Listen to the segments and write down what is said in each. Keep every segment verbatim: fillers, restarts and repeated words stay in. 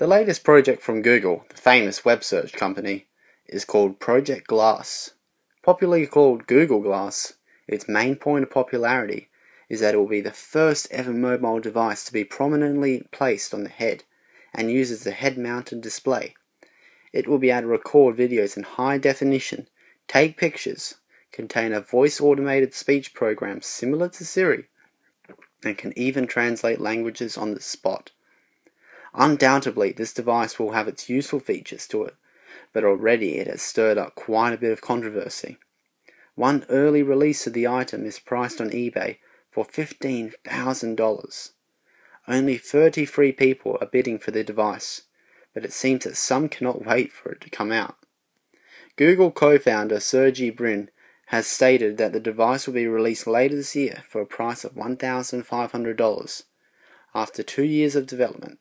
The latest project from Google, the famous web search company, is called Project Glass. Popularly called Google Glass, its main point of popularity is that it will be the first ever mobile device to be prominently placed on the head and uses the head-mounted display. It will be able to record videos in high definition, take pictures, contain a voice-automated speech program similar to Siri, and can even translate languages on the spot. Undoubtedly, this device will have its useful features to it, but already it has stirred up quite a bit of controversy. One early release of the item is priced on eBay for fifteen thousand dollars. Only thirty-three people are bidding for the device, but it seems that some cannot wait for it to come out. Google co-founder Sergey Brin has stated that the device will be released later this year for a price of one thousand five hundred dollars, after two years of development.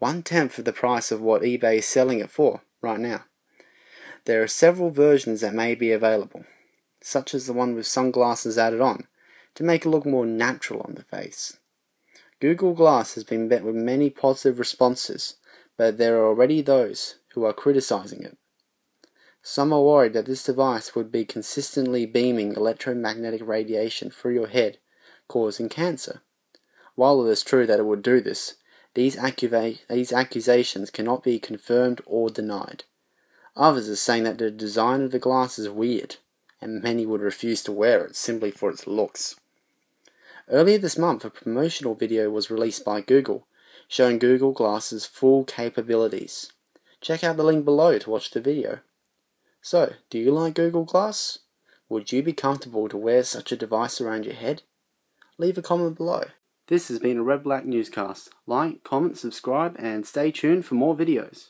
One-tenth of the price of what eBay is selling it for right now. There are several versions that may be available, such as the one with sunglasses added on, to make it look more natural on the face. Google Glass has been met with many positive responses, but there are already those who are criticizing it. Some are worried that this device would be consistently beaming electromagnetic radiation through your head, causing cancer. While it is true that it would do this, These, accuva- these accusations cannot be confirmed or denied. Others are saying that the design of the glass is weird, and many would refuse to wear it simply for its looks. Earlier this month, a promotional video was released by Google, showing Google Glass's full capabilities. Check out the link below to watch the video. So, do you like Google Glass? Would you be comfortable to wear such a device around your head? Leave a comment below. This has been a Red Black Newscast. Like, comment, subscribe, and stay tuned for more videos.